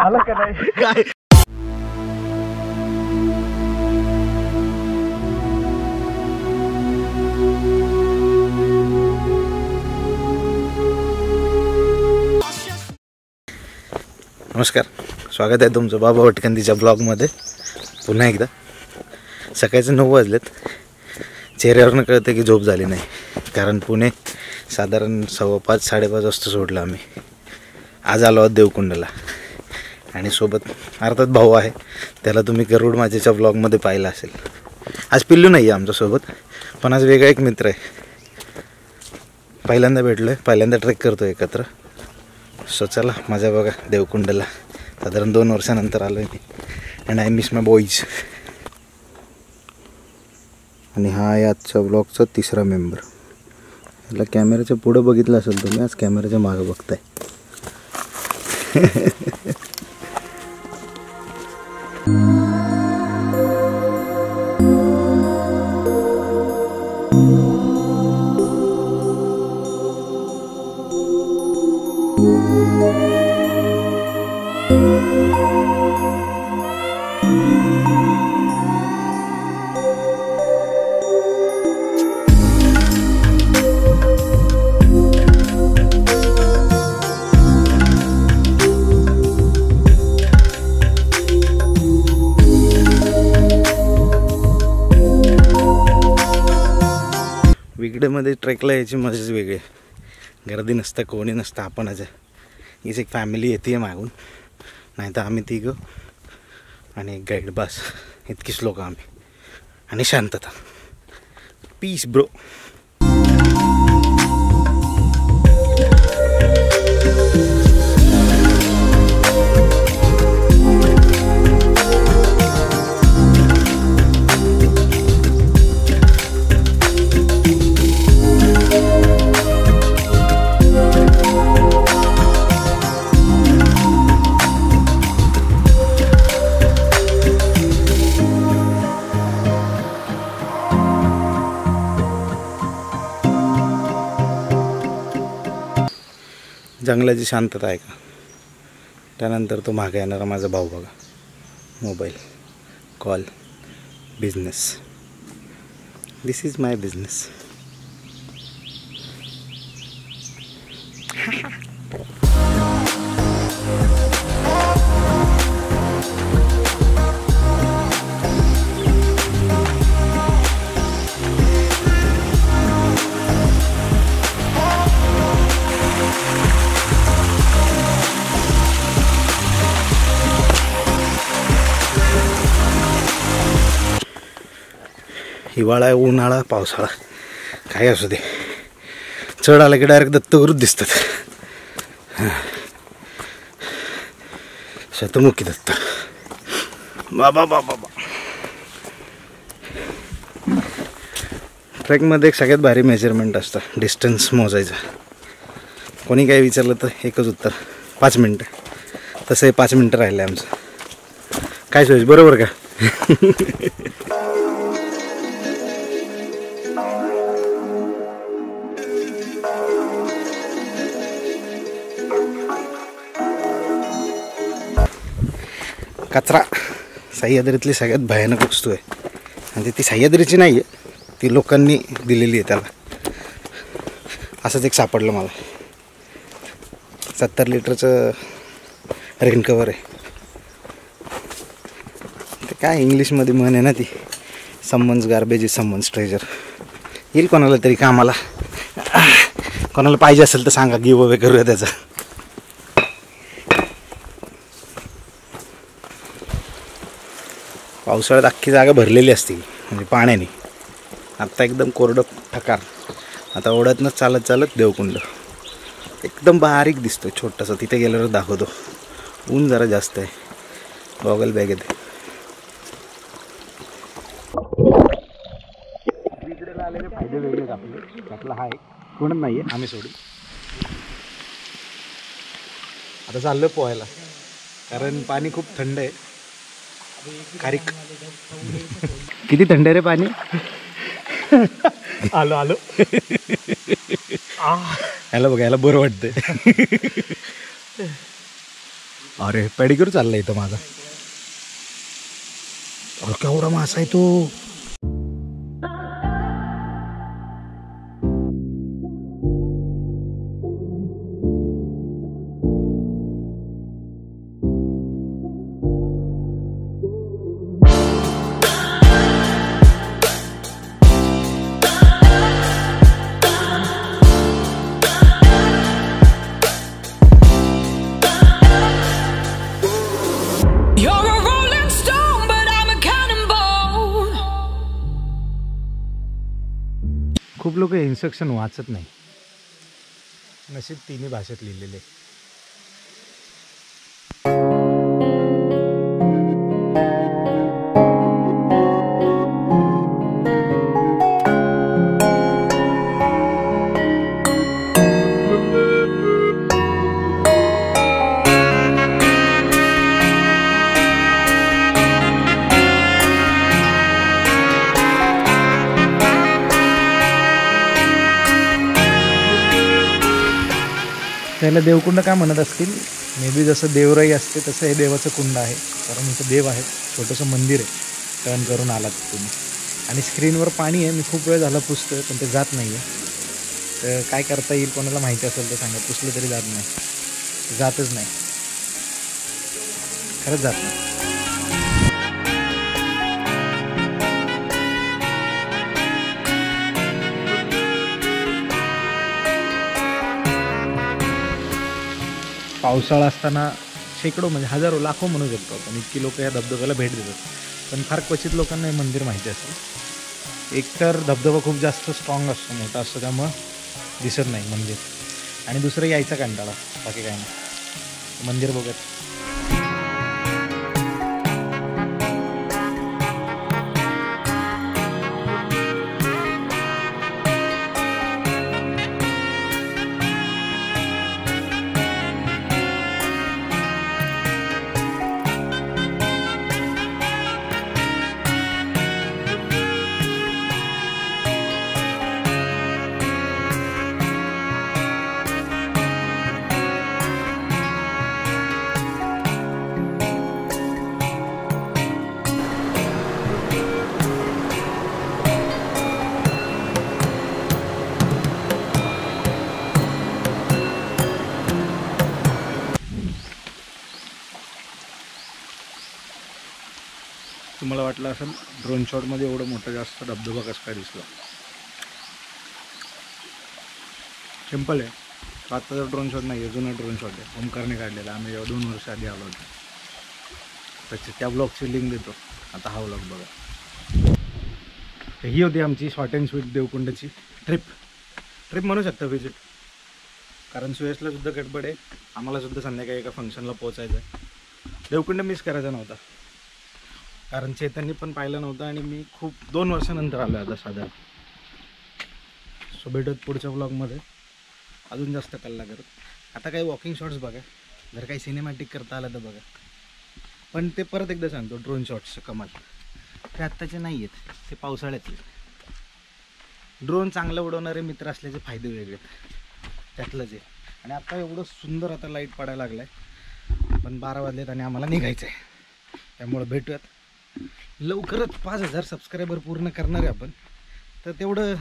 Halo guys. नमस्कार, स्वागत आहे तुमचं बाबा भटकंतीच्या ब्लॉगमध्ये पुन्हा एकदा. सकाळचे 9 वाजलेत. चेहऱ्यावरून कळतं की झोप झाली नाही, कारण पुणे साधारण 5:15-5:30 वाजता सोडलं आम्ही. आज आलो आहोत देवकुंडला आणि सोबत अर्थात भाऊ आहे, त्याला तुम्ही गरुड माझ्याच्या ब्लॉगमध्ये पाहिलं असेल. आज पिल्लू नाही आहे आमच्यासोबत, पण आज वेगळा एक मित्र आहे. पहिल्यांदा भेटलो आहे, पहिल्यांदा ट्रेक करतो एकत्र. सो चला मजा बघा देवकुंडला, साधारण 2 वर्षानंतर आलो मी. And I miss my boys. आणि हा आहे आजच्या ब्लॉगचा 3रा मेंबर. याला कॅमेऱ्याच्या पुढं बघितलं असेल तुम्ही, आज कॅमेऱ्याच्या मागं बघताय. विगडेमध्ये ट्रेकला यायची मजाच वेगळी. गर्दी नसतं, कोणी नसतं, आपण आज हीच एक फॅमिली येते मागून, नाही तर आम्ही तिघं आणि एक गाईड, बस इतकीच लोकं आम्ही. आणि शांतता, पीस ब्रो. जंगलाची शांतता आहे का. त्यानंतर तो मागे येणारा माझा भाऊ बघा, mobile call business. This is my business. हिवाळा, उन्हाळा, पावसाळा काय असू दे, चढ आला की डायरेक्ट दत्तगुरूच दिसतात. शतमुखी दत्त बाबा बाबा बा. ट्रेकमध्ये एक सगळ्यात भारी मेजरमेंट असतं, डिस्टन्स मोजायचा. कोणी काही विचारलं तर एकच उत्तर, 5 मिनटं. तसं हे 5 मिनटं राहिलं आहे आमचं. काय सोयीस बरोबर का. कचरा सह्याद्रीतली सगळ्यात भयानक वस्तू आहे, म्हणजे ती सह्याद्रीची नाही आहे, ती लोकांनी दिलेली आहे त्याला. असंच एक सापडलं मला, 70 लिटरचं रेनकवर आहे. ते काय इंग्लिशमध्ये म्हण आहे ना ती, someone's garbage is someone's treasure. येईल कोणाला तरी कामाला, कोणाला पाहिजे असेल तर सांगा, गिव अवे करूया त्याचा. पावसाळ्यात अख्खी जागा भरलेली असते म्हणजे पाण्याने. आत्ता एकदम कोरडं ठकार. आता ओढतनंच चालत चालत देवकुंड एकदम बारीक दिसतो, छोटासा. तिथे गेल्यावर दाखवतो. ऊन जरा जास्त आहे, गॉगल बॅग येते. तिकडेला आलेले फायदे वेगळेच आपले. आपला हा एक कोणच नाही आहे, आम्ही सोडू. आता चाललं पोहायला, कारण पाणी खूप थंड आहे. खारीक. किती थंड रे पाणी. आलो आलो ह्याला बघा ह्याला बरं वाटतंय. अरे पेडिक्युर चाललाय इथं माझा. अरे केवढा मासा आहे तो. खूप लोक इन्स्ट्रक्शन वाचत नाही. नशीब तिन्ही भाषेत लिहिलेले. त्याला देवकुंड काय म्हणत असतील, मे बी जसं देवराई असते तसं हे देवाचं कुंड आहे, कारण इथं देव आहे. छोटंसं मंदिर आहे. टर्न करून आलात तुम्ही आणि स्क्रीनवर पाणी आहे. मी खूप वेळ झाला पुसतोय पण ते जात नाही आहे. तर काय करता येईल कोणाला माहिती असेल तर सांगा. पुसलं तरी जात नाही. जातच नाही, खरंच जात नाही. पावसाळा असताना शेकडो म्हणजे हजारो लाखो म्हणू शकतो आपण इतकी लोक या धबधब्याला भेट देतात. पण फार क्वचित लोकांना हे मंदिर माहिती असेल. एकतर धबधबा खूप जास्त स्ट्रॉंग असतो, मोठा असतो, त्यामुळं दिसत नाही मंदिर. आणि दुसरं यायचा कंटाळा, बाकी काय नाही. मंदिर बघत तुम्हाला वाटलं असेल ड्रोन शॉटमध्ये एवढं मोठं जास्त धबधबा कसं काय दिसला. सिंपल आहे. आत्ताचा ड्रोन शॉट नाही आहे, जुना ड्रोन शॉट आहे. ओमकारने काढलेला. आम्ही जेव्हा 2 वर्ष आधी आलो होतो त्याची त्या ब्लॉगची लिंक देतो. आता हा ब्लॉग बघा. ही होती आमची शॉर्ट अँड स्वीट देवकुंडची ट्रिप म्हणू शकता, व्हिजिट. कारण सुयशला सुद्धा गडबड आहे, आम्हाला सुद्धा संध्याकाळी एका फंक्शनला पोहोचायचं आहे. देवकुंड मिस करायचा नव्हता, कारण चेतननी पण पाहिलं नव्हतं आणि मी खूप 2 वर्षानंतर आलो आता साधारण. सो भेटत पुढच्या ब्लॉगमध्ये अजून जास्त कल्ला करत. आता काही वॉकिंग शॉट्स बघा, जर काही सिनेमॅटिक करता आलं तर बघा. पण ते परत एकदा सांगतो, ड्रोन शॉट्स कमाल. ते आत्ताचे नाही आहेत, ते पावसाळ्यातले. ड्रोन चांगलं उडवणारे मित्र असल्याचे फायदे वेगळे आहेत, त्यातलंच आहे. आणि आता एवढं सुंदर आता लाईट पडायला लागलं आहे. पण 12 वाजलेत आणि आम्हाला निघायचं आहे. त्यामुळं भेटूयात लवकरच. 5000 सबस्क्रायबर पूर्ण करणार आहे आपण. तर तेवढं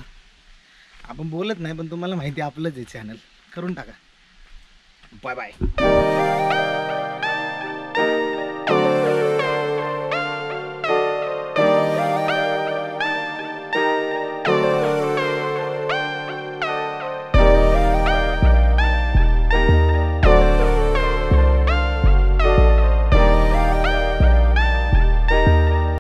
आपण बोलत नाही, पण तुम्हाला माहिती आपलंच आहे. चॅनल करून टाका. Bye bye.